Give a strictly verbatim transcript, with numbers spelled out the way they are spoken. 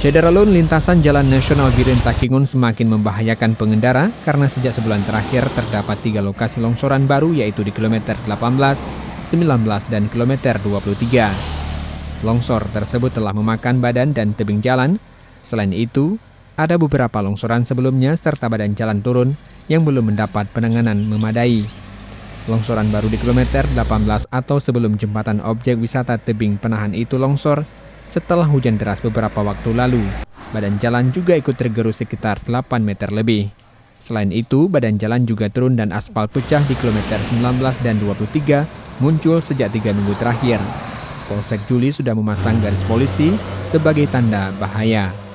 Saudara, lalu lintasan Jalan Nasional Bireuen Takingun semakin membahayakan pengendara karena sejak sebulan terakhir terdapat tiga lokasi longsoran baru, yaitu di kilometer delapan belas, sembilan belas, dan kilometer dua puluh tiga. Longsor tersebut telah memakan badan dan tebing jalan. Selain itu, ada beberapa longsoran sebelumnya serta badan jalan turun yang belum mendapat penanganan memadai. Longsoran baru di kilometer delapan belas atau sebelum jembatan objek wisata tebing penahan itu longsor setelah hujan deras beberapa waktu lalu. Badan jalan juga ikut tergerus sekitar delapan meter lebih. Selain itu, badan jalan juga turun dan aspal pecah di kilometer sembilan belas dan dua puluh tiga muncul sejak tiga minggu terakhir. Polsek Juli sudah memasang garis polisi sebagai tanda bahaya.